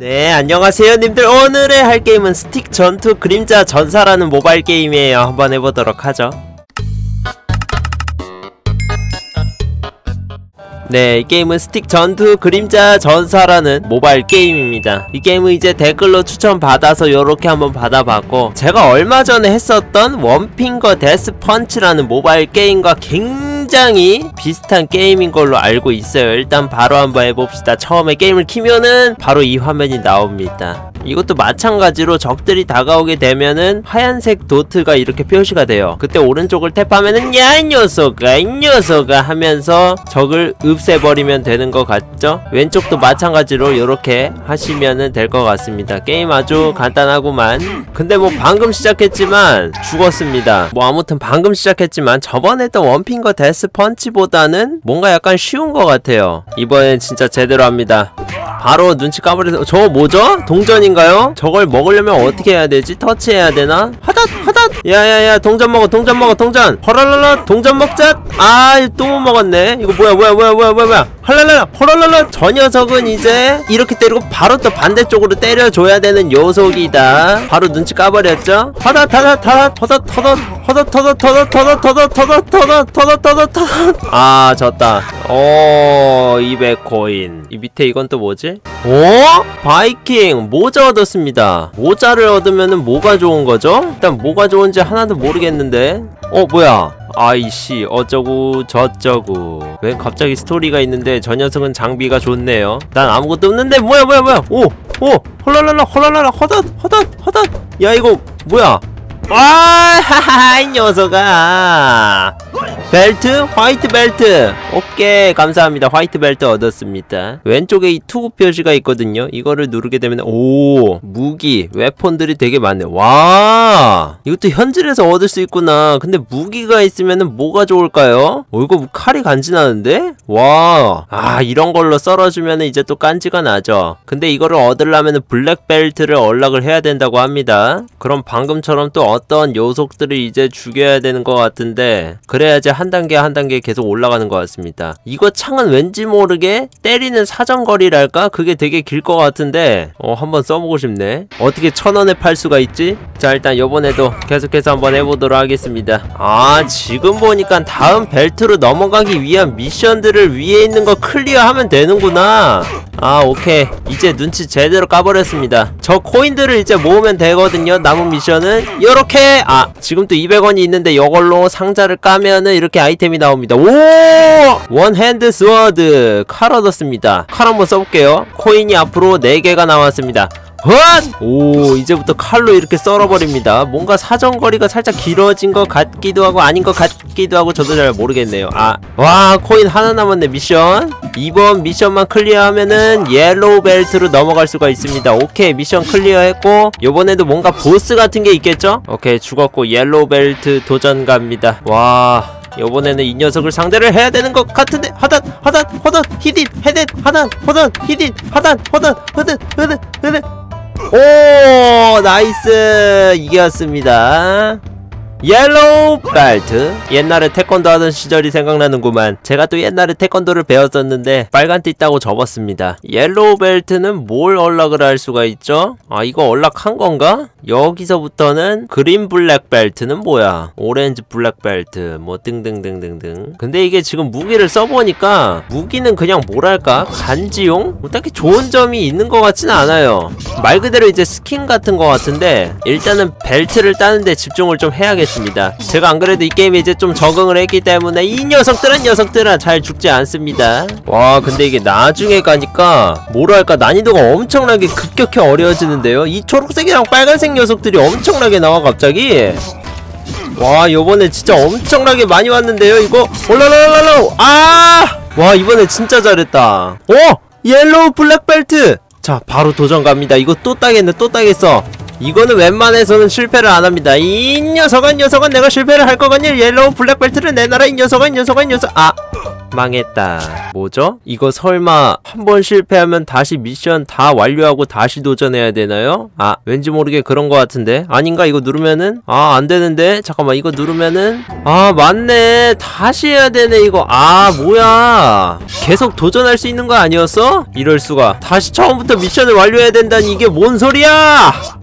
네, 안녕하세요 님들. 오늘의 할 게임은 스틱 전투 그림자 전사라는 모바일 게임이에요. 한번 해보도록 하죠. 네, 이 게임은 스틱 전투 그림자 전사라는 모바일 게임입니다. 이 게임은 이제 댓글로 추천받아서 요렇게 한번 받아봤고, 제가 얼마 전에 했었던 원핑거 데스펀치라는 모바일 게임과 굉장히 비슷한 게임인 걸로 알고 있어요. 일단 바로 한번 해봅시다. 처음에 게임을 키면은 바로 이 화면이 나옵니다. 이것도 마찬가지로 적들이 다가오게 되면은 하얀색 도트가 이렇게 표시가 돼요. 그때 오른쪽을 탭하면은 야 이 녀석아 이 녀석아 하면서 적을 없애버리면 되는 것 같죠? 왼쪽도 마찬가지로 이렇게 하시면은 될 것 같습니다. 게임 아주 간단하구만. 근데 뭐 방금 시작했지만 죽었습니다. 뭐 아무튼 방금 시작했지만 저번에 했던 원핑거 데스펀치보다는 뭔가 약간 쉬운 것 같아요. 이번엔 진짜 제대로 합니다. 바로 눈치 까버려서 저거 뭐죠? 동전인가요? 저걸 먹으려면 어떻게 해야 되지? 터치해야 되나? 하닷! 하닷! 야야야 동전 먹어 동전 먹어 동전! 허랄랄라 동전 먹자! 아 또 못 먹었네. 이거 뭐야 헐랄랄라 허랄랄라. 저 녀석은 이제 이렇게 때리고 바로 또 반대쪽으로 때려줘야 되는 요속이다. 바로 눈치 까버렸죠? 하닷 하닷 하닷 허닷 허닷 허닷 허닷 허닷 허닷 허닷 허닷 허닷 허닷 허닷 허닷. 아 졌다. 오 200코인. 이 밑에 이건 또 뭐지? 오? 바이킹 모자 얻었습니다. 모자를 얻으면은 뭐가 좋은 거죠? 일단 뭐가 좋은지 하나도 모르겠는데. 어 뭐야? 아이씨 어쩌구 저쩌구. 왜 갑자기 스토리가 있는데 저 녀석은 장비가 좋네요. 난 아무것도 없는데 뭐야. 오 헐랄랄라 헐랄랄라 허닷. 야 이거 뭐야? 와 하하하 이 녀석아. 벨트? 화이트 벨트! 오케이 감사합니다. 화이트 벨트 얻었습니다. 왼쪽에 이 투구 표시가 있거든요. 이거를 누르게 되면 오 무기 웨폰들이 되게 많네. 와 이것도 현질에서 얻을 수 있구나. 근데 무기가 있으면은 뭐가 좋을까요? 어 이거 칼이 간지나는데? 와 아 이런 걸로 썰어주면은 이제 또 깐지가 나죠. 근데 이거를 얻으려면은 블랙 벨트를 언락을 해야 된다고 합니다. 그럼 방금처럼 또 어떤 요속들을 이제 죽여야 되는 것 같은데 그래야지 한 단계 계속 올라가는 것 같습니다. 이거 창은 왠지 모르게 때리는 사정거리랄까? 그게 되게 길 것 같은데 한번 써보고 싶네. 어떻게 1,000원에 팔 수가 있지? 자 일단 요번에도 계속해서 한번 해보도록 하겠습니다. 아 지금 보니까 다음 벨트로 넘어가기 위한 미션들을 위에 있는 거 클리어하면 되는구나. 아 오케이 이제 눈치 제대로 까버렸습니다. 저 코인들을 이제 모으면 되거든요. 남은 미션은 요렇게. 아 지금 또 200원이 있는데 요걸로 상자를 까면은 이렇게 아이템이 나옵니다. 오! 원핸드 스워드 칼 얻었습니다. 칼 한번 써볼게요. 코인이 앞으로 4개가 나왔습니다. 헛! 오 이제부터 칼로 이렇게 썰어버립니다. 뭔가 사정거리가 살짝 길어진 것 같기도 하고 아닌 것 같기도 하고 저도 잘 모르겠네요. 아 와 코인 하나 남았네. 미션 이번 미션만 클리어하면은 옐로우 벨트로 넘어갈 수가 있습니다. 오케이 미션 클리어했고 요번에도 뭔가 보스 같은 게 있겠죠? 오케이 죽었고 옐로우 벨트 도전 갑니다. 와 요번에는 이 녀석을 상대를 해야 되는 것 같은데. 하단 하단 허단 히딧 헤딧 하단 허단 히딧 하단 허단 허든. 오 나이스 이겼습니다. 옐로우 벨트. 옛날에 태권도 하던 시절이 생각나는구만. 제가 또 옛날에 태권도를 배웠었는데 빨간 띠 따고 접었습니다. 옐로우 벨트는 뭘 언락을 할 수가 있죠? 아 이거 언락한 건가? 여기서부터는 그린 블랙 벨트는 뭐야? 오렌지 블랙 벨트 뭐 등등등등등. 근데 이게 지금 무기를 써보니까 무기는 그냥 뭐랄까 간지용? 뭐 딱히 좋은 점이 있는 것 같진 않아요. 말 그대로 이제 스킨 같은 것 같은데 일단은 벨트를 따는데 집중을 좀 해야겠어요. 제가 안 그래도 이 게임에 이제 좀 적응을 했기 때문에 이 녀석들아 잘 죽지 않습니다. 와 근데 이게 나중에 가니까 뭐랄까 난이도가 엄청나게 급격히 어려워지는데요. 이 초록색이랑 빨간색 녀석들이 엄청나게 나와 갑자기. 와 요번에 진짜 엄청나게 많이 왔는데요. 이거 올라라라라. 아! 와 이번에 진짜 잘했다. 오! 옐로우 블랙벨트. 자 바로 도전 갑니다. 이거 또 따겠네. 이거는 웬만해서는 실패를 안합니다. 이 녀석아, 녀석아, 내가 실패를 할 거거니? 옐로우 블랙벨트를 내놔라. 이 녀석아, 녀석아, 녀석. 아, 망했다. 뭐죠? 이거 설마 한번 실패하면 다시 미션 다 완료하고 다시 도전해야 되나요? 아, 왠지 모르게 그런 것 같은데. 아닌가? 이거 누르면은? 아, 안되는데? 잠깐만, 이거 누르면은? 아, 맞네. 다시 해야 되네 이거. 아, 뭐야, 계속 도전할 수 있는 거 아니었어? 이럴수가. 다시 처음부터 미션을 완료해야 된다니, 이게 뭔 소리야!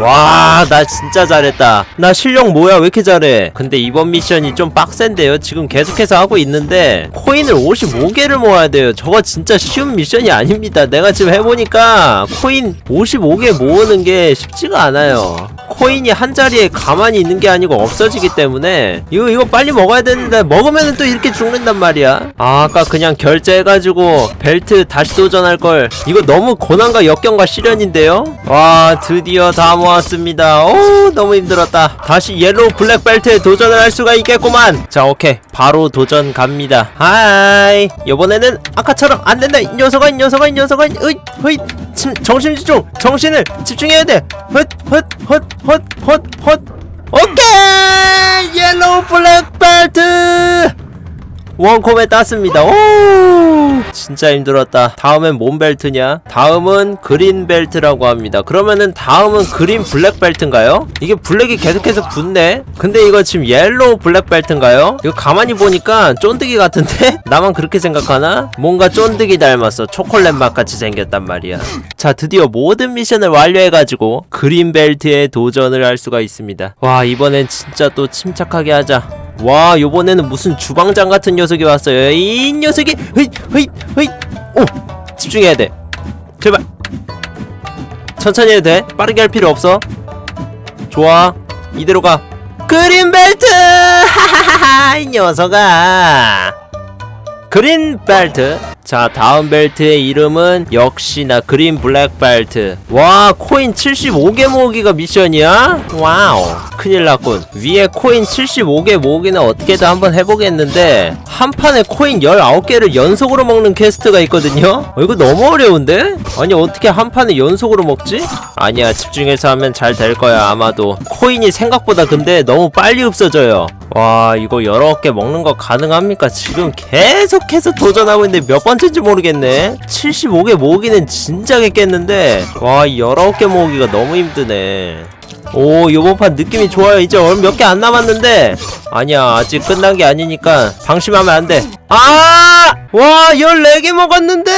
와, 나 진짜 잘했다. 나 실력 뭐야, 왜 이렇게 잘해. 근데 이번 미션이 좀 빡센데요. 지금 계속해서 하고 있는데 코인을 55개를 모아야 돼요. 저거 진짜 쉬운 미션이 아닙니다. 내가 지금 해보니까 코인 55개 모으는 게 쉽지가 않아요. 코인이 한자리에 가만히 있는 게 아니고 없어지기 때문에 이거 빨리 먹어야 되는데, 먹으면 또 이렇게 죽는단 말이야. 아, 아까 그냥 결제해가지고 벨트 다시 도전할걸. 이거 너무 고난과 역경과 시련인데요. 와, 드디어 다 모았습니다. 오, 너무 힘들었다. 다시 옐로우 블랙 벨트에 도전을 할 수가 있겠구만. 자, 오케이, 바로 도전 갑니다. 하이, 요번에는 아까처럼 안된다. 이 녀석아, 이 녀석아, 이 녀석아. 으이, 으이, 정신집중, 정신을 집중해야 돼. 헛. 오케이, 옐로우 블랙 벨트 원콤에 땄습니다. 오, 진짜 힘들었다. 다음엔 뭔 벨트냐? 다음은 그린 벨트라고 합니다. 그러면은 다음은 그린 블랙 벨트인가요? 이게 블랙이 계속해서 붙네? 근데 이거 지금 옐로우 블랙 벨트인가요? 이거 가만히 보니까 쫀득이 같은데? 나만 그렇게 생각하나? 뭔가 쫀득이 닮았어. 초콜릿 맛같이 생겼단 말이야. 자, 드디어 모든 미션을 완료해가지고 그린 벨트에 도전을 할 수가 있습니다. 와, 이번엔 진짜 또 침착하게 하자. 와, 요번에는 무슨 주방장 같은 녀석이 왔어요. 이 녀석이, 헤이, 헤이, 헤이. 오, 집중해야 돼. 제발. 천천히 해도 돼. 빠르게 할 필요 없어. 좋아, 이대로 가. 그린벨트! 하하하하, 이 녀석아. 그린벨트. 자, 다음 벨트의 이름은 역시나 그린 블랙 벨트. 와, 코인 75개 모으기가 미션이야? 와우, 큰일 났군. 위에 코인 75개 모으기는 어떻게든 한번 해보겠는데, 한 판에 코인 19개를 연속으로 먹는 퀘스트가 있거든요? 이거 너무 어려운데? 아니, 어떻게 한 판에 연속으로 먹지? 아니야, 집중해서 하면 잘 될 거야. 아마도 코인이 생각보다 근데 너무 빨리 없어져요. 와, 이거 19개 먹는 거 가능합니까? 지금 계속해서 도전하고 있는데 몇 번째인지 모르겠네. 75개 모으기는 진작에 깼는데, 와, 19개 모으기가 너무 힘드네. 오, 요번판 느낌이 좋아요. 이제 몇 개 안 남았는데, 아니야, 아직 끝난 게 아니니까 방심하면 안 돼. 아! 와, 14개 먹었는데!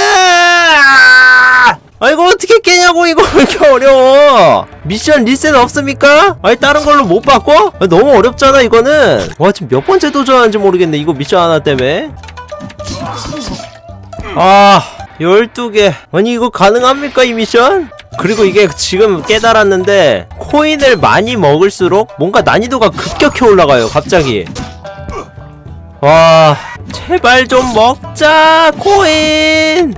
아, 이거 어떻게 깨냐고. 이거 왜 이렇게 어려워. 미션 리셋 없습니까? 아니, 다른 걸로 못 바꿔? 아, 너무 어렵잖아 이거는. 와, 지금 몇 번째 도전하는지 모르겠네. 이거 미션 하나 때문에. 아, 12개. 아니, 이거 가능합니까, 이 미션? 그리고 이게 지금 깨달았는데, 코인을 많이 먹을수록 뭔가 난이도가 급격히 올라가요 갑자기. 와, 제발 좀 먹자, 코인.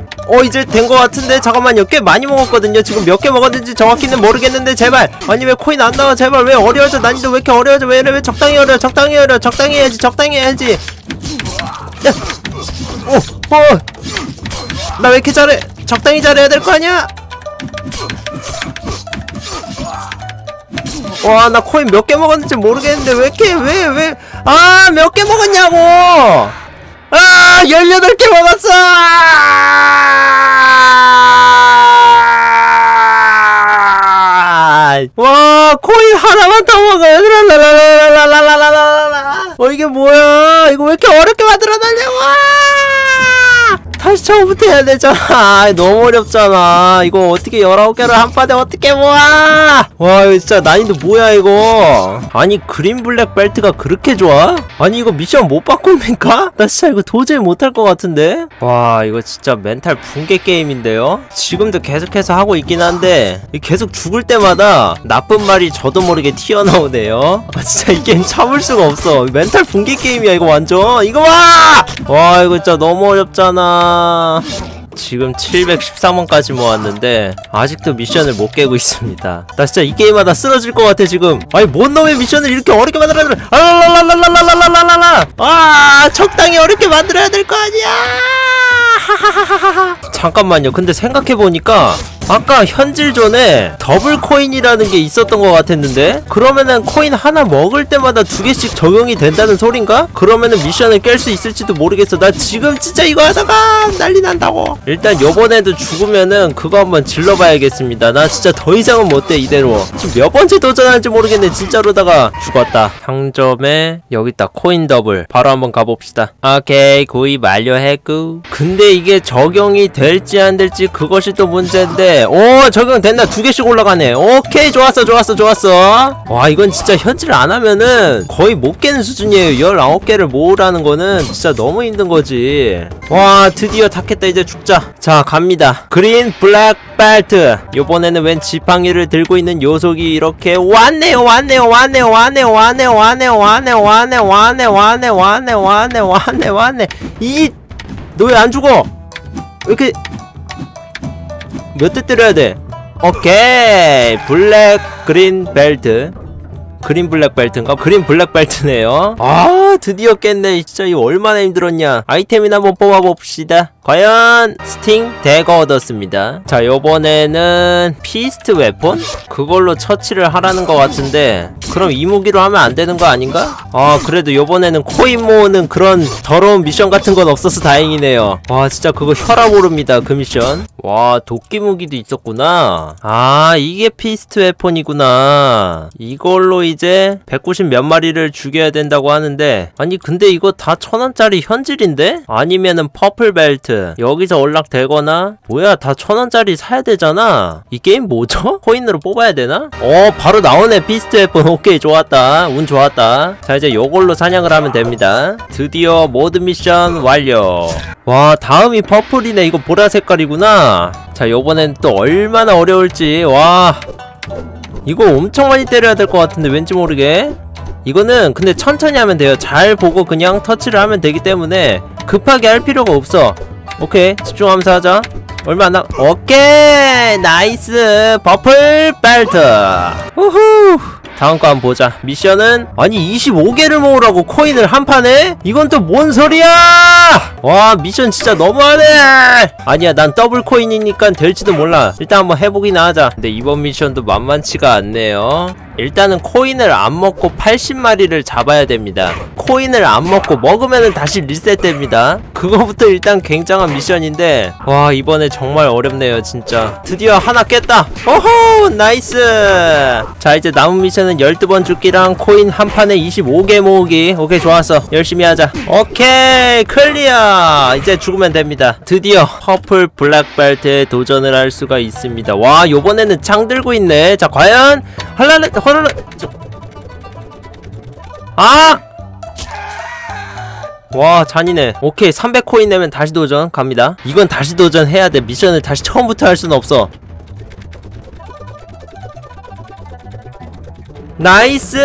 이제 된 것 같은데. 잠깐만요, 꽤 많이 먹었거든요. 지금 몇 개 먹었는지 정확히는 모르겠는데, 제발. 아니, 왜 코인 안 나와? 제발. 왜 어려워져? 난이도 왜 이렇게 어려워져? 왜 적당히 어려워? 적당히 어려워. 적당히 해야지, 적당히 해야지. 야. 나 왜 이렇게 잘해? 적당히 잘해야 될 거 아니야? 와, 나 코인 몇 개 먹었는지 모르겠는데, 왜 이렇게, 왜, 아, 몇 개 먹었냐고! 아, 18개 먹었어! 와, 코인 하나만 더 먹어! 라라라라라라라라라라. 이게 뭐야? 이거 왜 이렇게 어렵게 만들어놨냐고! 다시 처음부터 해야 되잖아. 너무 어렵잖아. 이거 어떻게 19개를 한 판에 어떻게 모아? 와, 이거 진짜 난이도 뭐야 이거. 아니, 그린 블랙 벨트가 그렇게 좋아? 아니, 이거 미션 못 바꿉니까? 나 진짜 이거 도저히 못할 것 같은데. 와, 이거 진짜 멘탈 붕괴 게임인데요. 지금도 계속해서 하고 있긴 한데, 계속 죽을 때마다 나쁜 말이 저도 모르게 튀어나오네요. 아, 진짜 이 게임 참을 수가 없어. 멘탈 붕괴 게임이야 이거 완전. 이거 와! 와, 이거 진짜 너무 어렵잖아. 지금 713원까지 모았는데 아직도 미션을 못 깨고 있습니다. 나 진짜 이 게임하다 쓰러질 것 같아 지금. 아니 뭔 놈의 미션을 이렇게 어렵게 만들어야 돼. 아라라라라라라라라라라. 아 적당히 어렵게 만들어야 될 거 아니야. 하하하하하. 잠깐만요. 근데 생각해보니까 아까 현질존에 더블 코인이라는 게 있었던 것 같았는데, 그러면은 코인 하나 먹을 때마다 2개씩 적용이 된다는 소린가? 그러면은 미션을 깰 수 있을지도 모르겠어. 나 지금 진짜 이거 하다가 난리 난다고. 일단 요번에도 죽으면은 그거 한번 질러봐야겠습니다. 나 진짜 더 이상은 못돼. 이대로 지금 몇 번째 도전하는지 모르겠네 진짜로다가. 죽었다. 상점에 여기 있다. 코인 더블 바로 한번 가봅시다. 오케이, 구입 완료했고. 근데 이게 적용이 될지 안 될지 그것이 또 문제인데, 오 적용된다. 2개씩 올라가네. 오케이, 좋았어 좋았어 좋았어. 와 이건 진짜 현질을 안하면은 거의 못 깨는 수준이에요. 19개를 모으라는 거는 진짜 너무 힘든거지. 와 드디어 다 깼다. 이제 죽자. 자 갑니다. 그린 블랙 벨트. 요번에는 웬 지팡이를 들고 있는 녀석이 이렇게 왔네요 왔네요 왔네요 왔네요 왔네요 왔네요 왔네요 왔네요 왔네요 왔네요 왔네요 왔네요 왔네요 왔네요. 이 너 왜 안 죽어? 이렇게 몇 대 때려야 돼? 오케이, 블랙 그린 벨트. 그린 블랙 벨트인가? 그린 블랙 벨트네요. 아 드디어 깼네. 진짜 이거 얼마나 힘들었냐. 아이템이나 한번 뽑아봅시다. 과연 스팅 대거 얻었습니다. 자 요번에는 피스트 웨폰? 그걸로 처치를 하라는 것 같은데, 그럼 이무기로 하면 안 되는 거 아닌가? 아 그래도 요번에는 코인 모으는 그런 더러운 미션 같은 건 없어서 다행이네요. 와 진짜 그거 혈압 오릅니다 그 미션. 와 도끼 무기도 있었구나. 아 이게 피스트 웨폰이구나. 이걸로 이제 190 몇 마리를 죽여야 된다고 하는데, 아니 근데 이거 다 1000원짜리 현질인데? 아니면은 퍼플 벨트 여기서 언락되거나. 뭐야 다 1000원짜리 사야 되잖아. 이 게임 뭐죠? 코인으로 뽑아야 되나? 어 바로 나오네. 피스트 웨폰. 오케이 좋았다. 운 좋았다. 자 이제 요걸로 사냥을 하면 됩니다. 드디어 모든 미션 완료. 와 다음이 퍼플이네. 이거 보라 색깔이구나. 자 요번엔 또 얼마나 어려울지. 와 이거 엄청 많이 때려야 될 것 같은데 왠지 모르게. 이거는 근데 천천히 하면 돼요. 잘 보고 그냥 터치를 하면 되기 때문에 급하게 할 필요가 없어. 오케이 집중하면서 하자. 얼마 안 나. 오케이 나이스. 버플 벨트. 우후. 다음 거 한번 보자. 미션은, 아니 25개를 모으라고 코인을 한 판에? 이건 또 뭔 소리야. 와 미션 진짜 너무하네. 아니야 난 더블 코인이니까 될지도 몰라. 일단 한번 해보기나 하자. 근데 이번 미션도 만만치가 않네요. 일단은 코인을 안 먹고 80마리를 잡아야 됩니다. 코인을 안 먹고 먹으면은 다시 리셋됩니다. 그거부터 일단 굉장한 미션인데, 와 이번에 정말 어렵네요 진짜. 드디어 하나 깼다. 오호 나이스. 자 이제 남은 미션은 12번 죽기랑 코인 한 판에 25개 모으기. 오케이 좋았어. 열심히 하자. 오케이 클리어. 이제 죽으면 됩니다. 드디어 퍼플 블랙벨트에 도전을 할 수가 있습니다. 와 요번에는 창 들고 있네. 자 과연 할랄라 허랄라. 아! 와 잔인해. 오케이 300코인 내면 다시 도전 갑니다. 이건 다시 도전 해야 돼. 미션을 다시 처음부터 할 수는 없어. 나이스.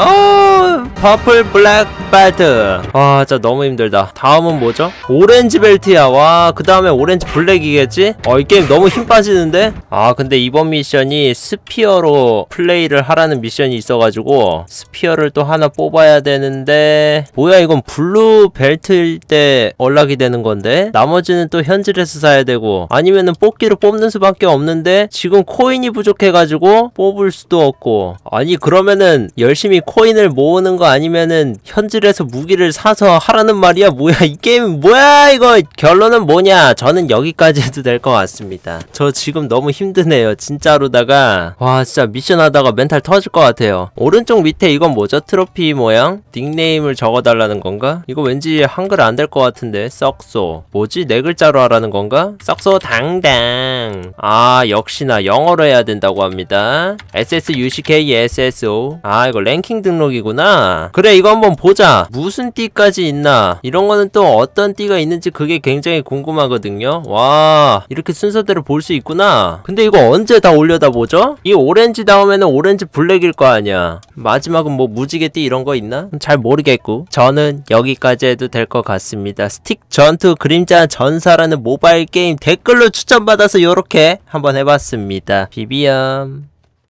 어 퍼플 블랙 벨트. 와 진짜 너무 힘들다. 다음은 뭐죠? 오렌지 벨트야. 와 그 다음에 오렌지 블랙이겠지? 이 게임 너무 힘 빠지는데? 아 근데 이번 미션이 스피어로 플레이를 하라는 미션이 있어가지고 스피어를 또 하나 뽑아야 되는데, 뭐야 이건 블루 벨트일 때 언락이 되는 건데, 나머지는 또 현질에서 사야 되고, 아니면은 뽑기로 뽑는 수밖에 없는데 지금 코인이 부족해가지고 뽑을 수도 없고. 아니 그러면은 열심히 코인을 모으는 거 아니면은 현질에서 무기를 사서 하라는 말이야. 뭐야 이 게임 뭐야 이거. 결론은 뭐냐, 저는 여기까지 해도 될 것 같습니다. 저 지금 너무 힘드네요 진짜로다가. 와 진짜 미션 하다가 멘탈 터질 것 같아요. 오른쪽 밑에 이건 뭐죠? 트로피 모양? 닉네임을 적어달라는 건가? 이거 왠지 한글 안 될 것 같은데. 썩쏘 뭐지? 4글자로 하라는 건가? 썩쏘 당당. 아 역시나 영어로 해야 된다고 합니다. SSUCK SSO. 아 이거 랭킹 등록이구나. 그래 이거 한번 보자. 있나? 무슨 띠까지 있나? 이런 거는 또 어떤 띠가 있는지 그게 굉장히 궁금하거든요. 와, 이렇게 순서대로 볼 수 있구나. 근데 이거 언제 다 올려다보죠? 이 오렌지 다음에는 오렌지 블랙일 거 아니야. 마지막은 뭐 무지개띠 이런 거 있나? 잘 모르겠고, 저는 여기까지 해도 될 것 같습니다. 스틱 전투 그림자 전사라는 모바일 게임 댓글로 추천받아서 요렇게 한번 해봤습니다. 비비엄.